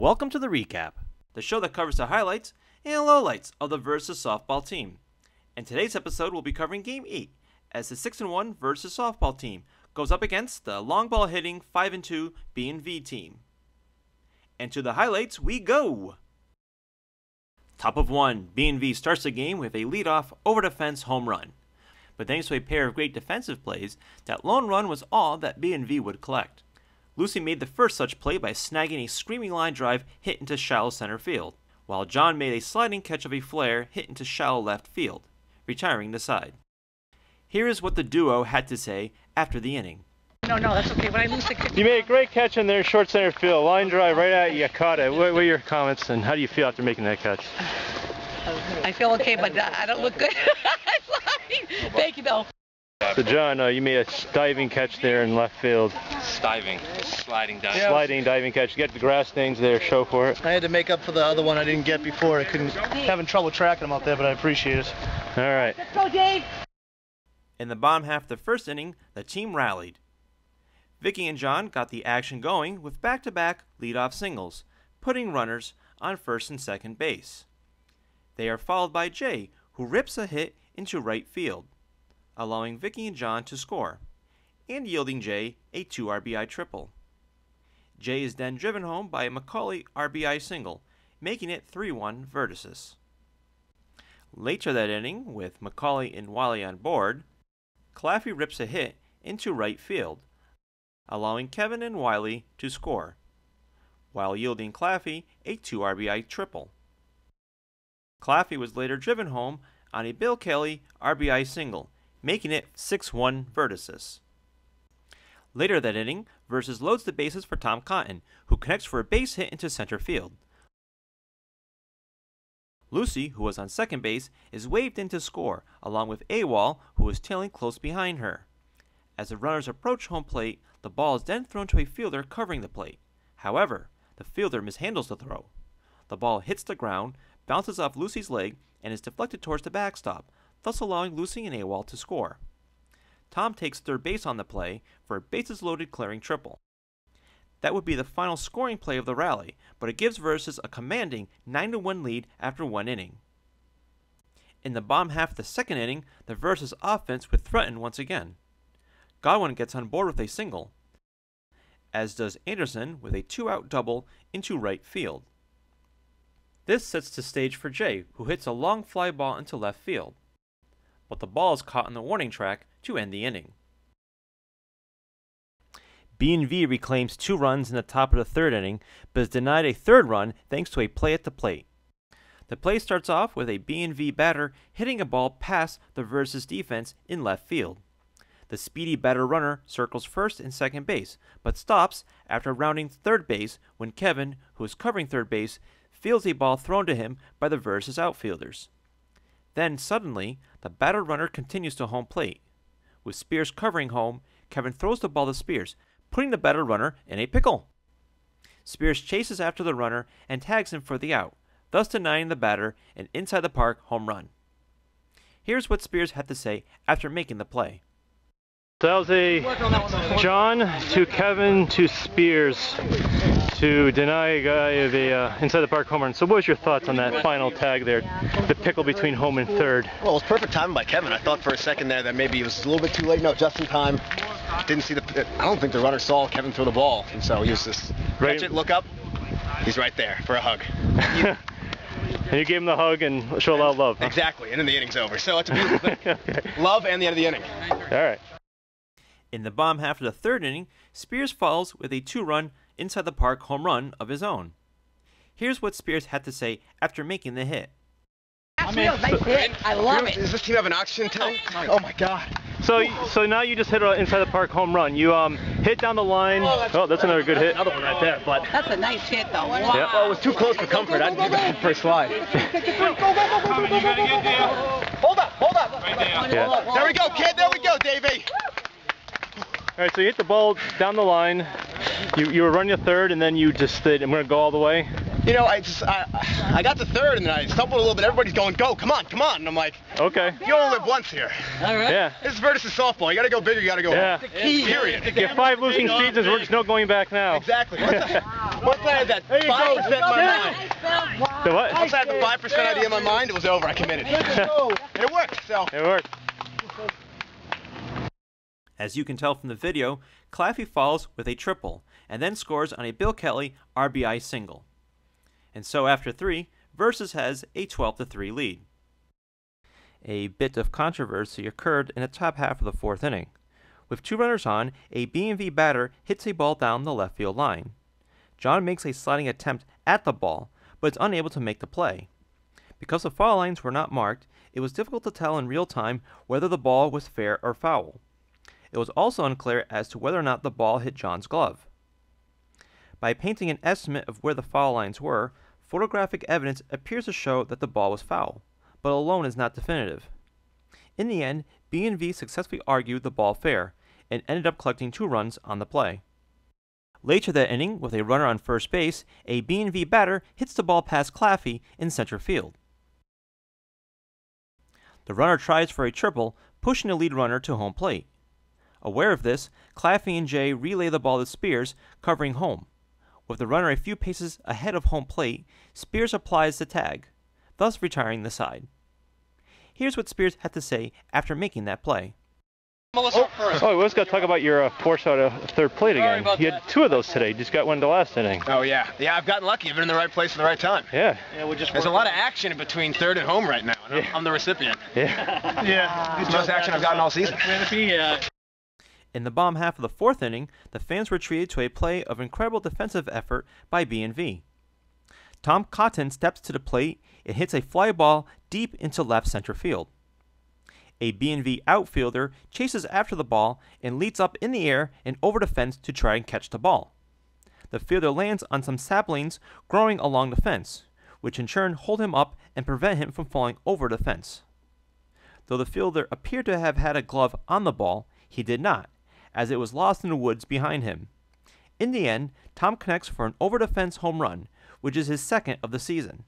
Welcome to The Recap, the show that covers the highlights and lowlights of the Verdasys softball team. In today's episode, we'll be covering Game 8, as the 6-1 Verdasys softball team goes up against the long ball hitting 5-2 BNV team. And to the highlights we go! Top of 1, BNV starts the game with a leadoff over the fence home run. But thanks to a pair of great defensive plays, that lone run was all that BNV would collect. Lucy made the first such play by snagging a screaming line drive hit into shallow center field, while John made a sliding catch of a flare hit into shallow left field, retiring the side. Here is what the duo had to say after the inning. No, that's okay. When I lose the kick, you made a great catch in there, short center field, line drive right at you, caught it. What were your comments and how do you feel after making that catch? I feel okay, but I don't look good. Thank you, though. So John, you made a diving catch there in left field. Sliding diving catch. You got the grass things there, show for it. I had to make up for the other one I didn't get before. I couldn't, having trouble tracking them out there, but I appreciate it. All right. Let's go, Dave. In the bottom half of the first inning, the team rallied. Vicky and John got the action going with back-to-back leadoff singles, putting runners on first and second base. They are followed by Jay, who rips a hit into right field, allowing Vicky and John to score, and yielding Jay a 2 RBI triple. Jay is then driven home by a McCauley RBI single, making it 3-1 Verdasys. Later that inning, with McCauley and Wiley on board, Claffey rips a hit into right field, allowing Kevin and Wiley to score, while yielding Claffey a 2 RBI triple. Claffey was later driven home on a Bill Kelly RBI single, making it 6-1 Verdasys. Later that inning, Verdasys loads the bases for Tom Cotton, who connects for a base hit into center field. Lucy, who was on second base, is waved in to score, along with Awal, who is tailing close behind her. As the runners approach home plate, the ball is then thrown to a fielder covering the plate. However, the fielder mishandles the throw. The ball hits the ground, bounces off Lucy's leg, and is deflected towards the backstop, thus allowing Lucy and Awal to score. Tom takes third base on the play for a bases-loaded clearing triple. That would be the final scoring play of the rally, but it gives Verdasys a commanding 9-1 lead after one inning. In the bottom half of the second inning, the Verdasys offense would threaten once again. Godwin gets on board with a single, as does Anderson with a 2-out double into right field. This sets the stage for Jay, who hits a long fly ball into left field, but the ball is caught on the warning track to end the inning. BNV reclaims 2 runs in the top of the third inning, but is denied a third run thanks to a play at the plate. The play starts off with a BNV batter hitting a ball past the Verdasys defense in left field. The speedy batter runner circles first and second base, but stops after rounding third base when Kevin, who is covering third base, fields a ball thrown to him by the Verdasys outfielders. Then, suddenly, the batter runner continues to home plate. With Spears covering home, Kevin throws the ball to Spears, putting the batter runner in a pickle. Spears chases after the runner and tags him for the out, thus denying the batter an inside-the-park home run. Here's what Spears had to say after making the play. That was a John to Kevin to Spears to deny a guy of a inside the park home run. So what was your thoughts on that final tag there, the pickle between home and third? Well, it was perfect timing by Kevin. I thought for a second there that maybe it was a little bit too late. No, just in time. Didn't see the. I don't think the runner saw Kevin throw the ball, and so he was just right. Catch it, look up. He's right there for a hug. And you gave him the hug and show a lot of love. Huh? Exactly, and then the inning's over. So it's a beautiful thing. Love and the end of the inning. All right. In the bottom half of the third inning, Spears follows with a 2-run inside-the-park home run of his own. Here's what Spears had to say after making the hit. I love it. Does this team have an oxygen tank? Oh my God. So now you just hit an inside-the-park home run. You hit down the line. Oh, that's another good hit. Another one right there. But that's a nice hit, though. Wow. Yep. Well, it was too close for comfort. I didn't get the first slide. Hold up. Right there. There we go, kid. There we go, Davey. All right, so you hit the ball down the line, you were running a third, and then you just said, I'm going to go all the way. you know, I got to third and then I stumbled a little bit. Everybody's going, go, come on, come on. And I'm like, okay. You only live once here. All right. Yeah. This is Verdasys softball. You got to go big, you got to go home. The key. Period. The get 5 losing seasons, there's no going back now. Exactly. Once I had that 5% in my mind. The what? Once I had the 5% idea in my mind, it was over. I committed. It worked, so. It worked. As you can tell from the video, Claffey falls with a triple and then scores on a Bill Kelly RBI single. And so after 3, Verdasys has a 12-3 lead. A bit of controversy occurred in the top half of the 4th inning. With 2 runners on, a BNV batter hits a ball down the left field line. John makes a sliding attempt at the ball, but is unable to make the play. Because the foul lines were not marked, it was difficult to tell in real time whether the ball was fair or foul. It was also unclear as to whether or not the ball hit John's glove. By painting an estimate of where the foul lines were, photographic evidence appears to show that the ball was foul, but alone is not definitive. In the end, BNV successfully argued the ball fair, and ended up collecting 2 runs on the play. Later that inning, with a runner on first base, a BNV batter hits the ball past Claffey in center field. The runner tries for a triple, pushing the lead runner to home plate. Aware of this, Claffey and Jay relay the ball to Spears, covering home. With the runner a few paces ahead of home plate, Spears applies the tag, thus retiring the side. Here's what Spears had to say after making that play. Oh, we just got to talk about your force out of third plate again. You had 2 of those today. You just got one in the last inning. Oh, yeah. Yeah, I've gotten lucky. I've been in the right place at the right time. Yeah. There's a lot of action between third and home right now, and I'm the recipient. Yeah. Yeah. It's the most action I've gotten all season. In the bottom half of the 4th inning, the fans were treated to a play of incredible defensive effort by BNV. Tom Cotton steps to the plate and hits a fly ball deep into left center field. A BNV outfielder chases after the ball and leaps up in the air and over the fence to try and catch the ball. The fielder lands on some saplings growing along the fence, which in turn hold him up and prevent him from falling over the fence. Though the fielder appeared to have had a glove on the ball, he did not, as it was lost in the woods behind him. In the end, Tom connects for an over-the-fence home run, which is his 2nd of the season.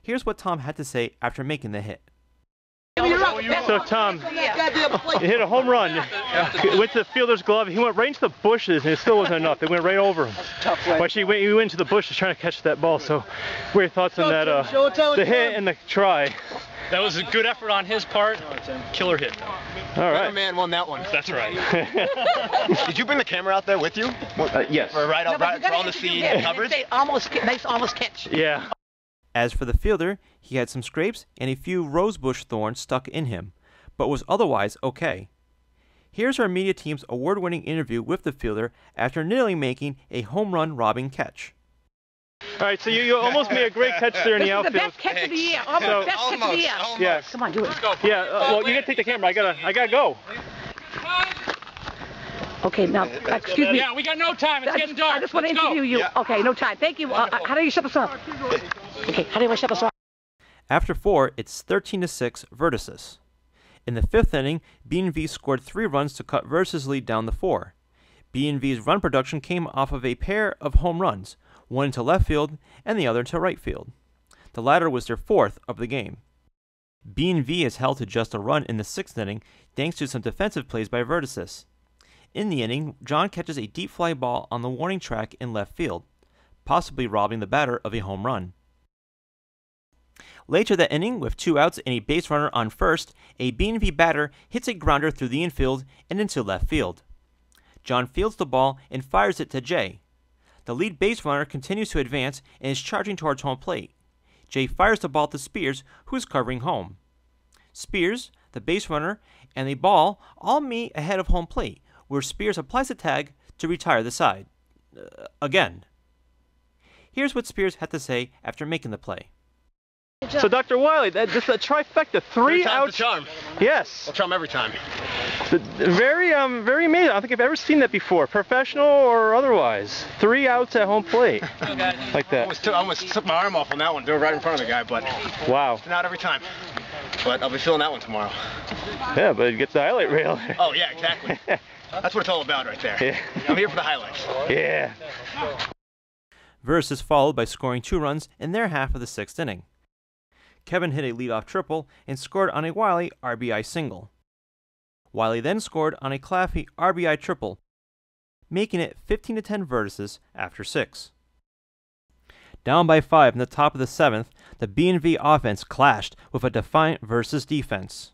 Here's what Tom had to say after making the hit. So Tom, you hit a home run with the fielder's glove. He went right into the bushes and it still wasn't enough. It went right over him. But he went into the bushes trying to catch that ball. So what are your thoughts on that, the hit and the try? That was a good effort on his part. Killer hit. All right. Man won that one. That's right. Did you bring the camera out there with you? Yes. We're right out on the scene coverage. Nice almost catch. Yeah. As for the fielder, he had some scrapes and a few rosebush thorns stuck in him, but was otherwise okay. Here's our media team's award-winning interview with the fielder after nearly making a home run-robbing catch. All right, so you almost made a great catch there in the outfield. The best catch of the year. Almost best catch of the year. Yeah. Come on, do it. Yeah. Well, you gotta take the camera. I gotta go. Okay, now excuse me. Yeah, we got no time. It's getting dark. I just want to interview you. Yeah. Okay, no time. Thank you. How do you shut us off? Okay, how do I shut us off? After 4, it's 13-6 Verdasys. In the 5th inning, BNV scored 3 runs to cut Verdasys' lead down to 4. BNV's run production came off of a pair of home runs, one into left field and the other into right field. The latter was their 4th of the game. BNV is held to just a run in the 6th inning thanks to some defensive plays by Verdasys. In the inning, John catches a deep fly ball on the warning track in left field, possibly robbing the batter of a home run. Later that inning, with 2 outs and a base runner on first, a BNV batter hits a grounder through the infield and into left field. John fields the ball and fires it to Jay. The lead base runner continues to advance and is charging towards home plate. Jay fires the ball to Spears, who is covering home. Spears, the base runner, and the ball all meet ahead of home plate, where Spears applies a tag to retire the side. Again. Here's what Spears had to say after making the play. So Dr. Wiley, that's a trifecta, 3 outs. Charm. Yes. I'll charm every time. Very amazing. I don't think I've ever seen that before, professional or otherwise. 3 outs at home plate, like that. I almost took my arm off on that one, doing it right in front of the guy, but wow. It's not every time, but I'll be feeling that one tomorrow. Yeah, but it gets the highlight reel. Oh yeah, exactly. That's what it's all about right there. Yeah. I'm here for the highlights. Yeah. Verdasys followed by scoring 2 runs in their half of the 6th inning. Kevin hit a leadoff triple and scored on a Wiley RBI single. Wiley then scored on a Claffey RBI triple, making it 15-10 Verdasys after 6. Down by 5 in the top of the 7th, the BNV offense clashed with a defiant Verdasys defense.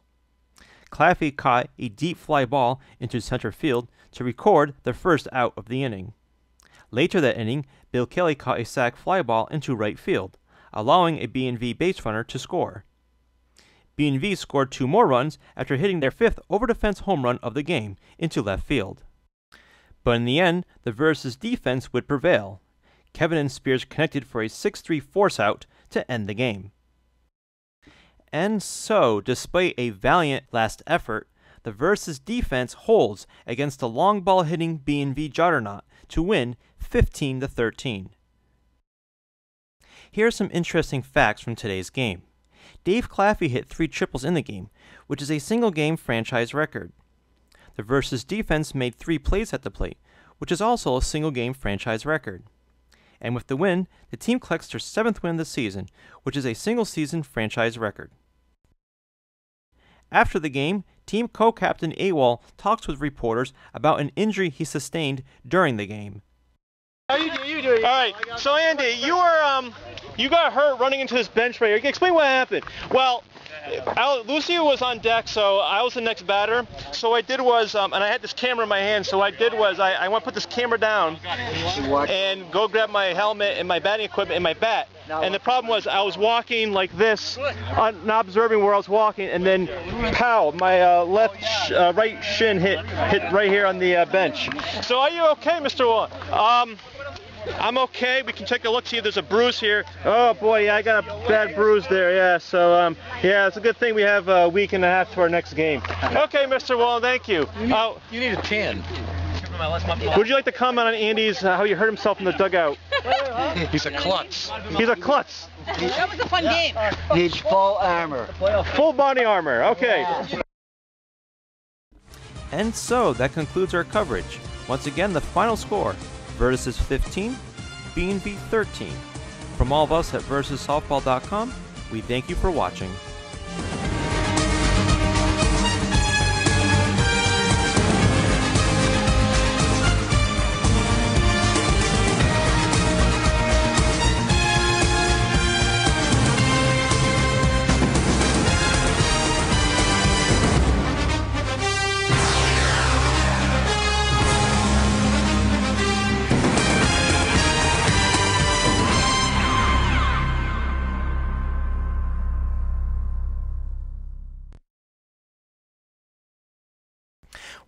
Claffey caught a deep fly ball into center field to record the first out of the inning. Later that inning, Bill Kelly caught a sac fly ball into right field, allowing a BNV base runner to score. BNV scored 2 more runs after hitting their 5th over-defense home run of the game into left field. But in the end, the Verdasys defense would prevail. Kevin and Spears connected for a 6-3 force-out to end the game. And so, despite a valiant last effort, the Verdasys defense holds against the long ball hitting BNV juggernaut to win 15-13. Here are some interesting facts from today's game. Dave Claffey hit 3 triples in the game, which is a single game franchise record. The Verdasys defense made 3 plays at the plate, which is also a single game franchise record. And with the win, the team collects their 7th win of the season, which is a single-season franchise record. After the game, team co-captain AWOL talks with reporters about an injury he sustained during the game. How you doing? All right. So Andy, you got hurt running into this bench right here. Can you explain what happened? Well, Lucio was on deck, so I was the next batter. So what I did was, and I had this camera in my hand, so what I did was I went to put this camera down and go grab my helmet and my batting equipment and my bat. And the problem was I was walking like this, not observing where I was walking, and then pow, my right shin hit right here on the bench. So are you okay, Mr. Wong? I'm okay. We can take a look, see if there's a bruise here. Oh boy, yeah, I got a bad bruise there, yeah. So, yeah, it's a good thing we have a week and a half to our next game. Okay, Mr. Wall, thank you. You need a tan. Would you like to comment on Andy's, how he hurt himself in the dugout? He's a klutz. He's a klutz. That was a fun game. Needs full armor. Full body armor, okay. Yeah. And so, that concludes our coverage. Once again, the final score. Verdasys 15, BNV 13. From all of us at VerdasysSoftball.com, we thank you for watching.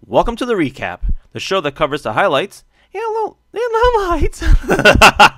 Welcome to the recap, the show that covers the highlights and the highlights.